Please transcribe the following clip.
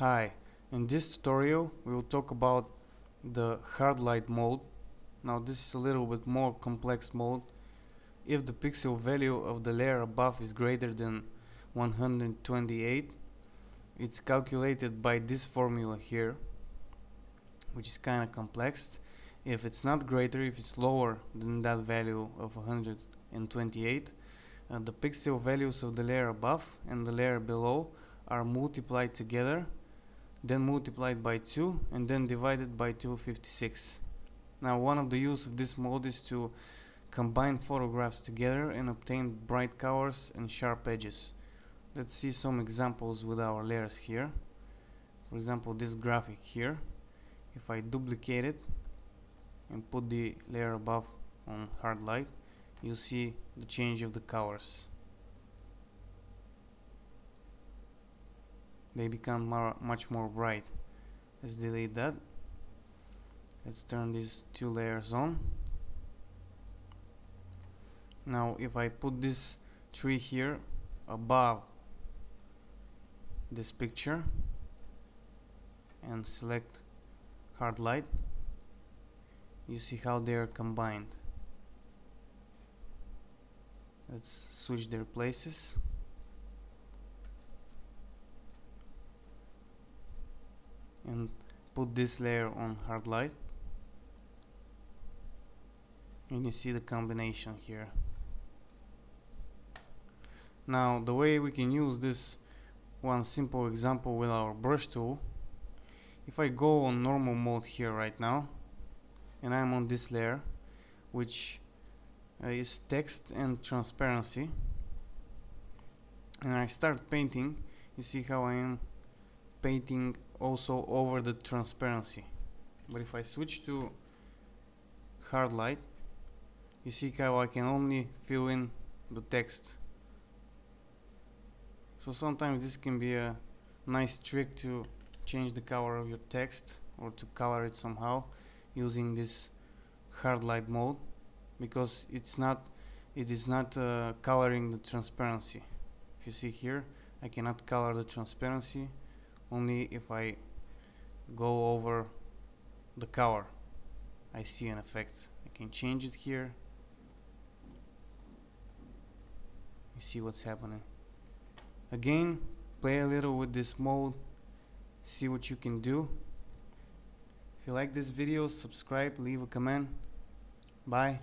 Hi, in this tutorial we will talk about the hard light mode. Now this is a little bit more complex mode. If the pixel value of the layer above is greater than 128, it's calculated by this formula here, which is kinda complex. If it's not greater, if it's lower than that value of 128, the pixel values of the layer above and the layer below are multiplied together, then multiplied by 2 and then divided by 256. Now one of the use of this mode is to combine photographs together and obtain bright colors and sharp edges. Let's see some examples with our layers here. For example, this graphic here. If I duplicate it and put the layer above on hard light, you see the change of the colors. They become much more bright. Let's delete that. Let's turn these two layers on. Now if I put this tree here above this picture and select hard light, you see how they are combined. Let's switch their places. And put this layer on hard light, and you see the combination here. Now the way we can use this, one simple example with our brush tool. If I go on normal mode here right now, and I'm on this layer, which is text and transparency, and I start painting, you see how I am painting also over the transparency. But if I switch to hard light, you see how I can only fill in the text. So sometimes this can be a nice trick to change the color of your text or to color it somehow using this hard light mode, because it is not coloring the transparency. If you see here, I cannot color the transparency. Only if I go over the color, I see an effect. I can change it here. You see what's happening. Again, play a little with this mode, see what you can do. If you like this video, subscribe, leave a comment. Bye.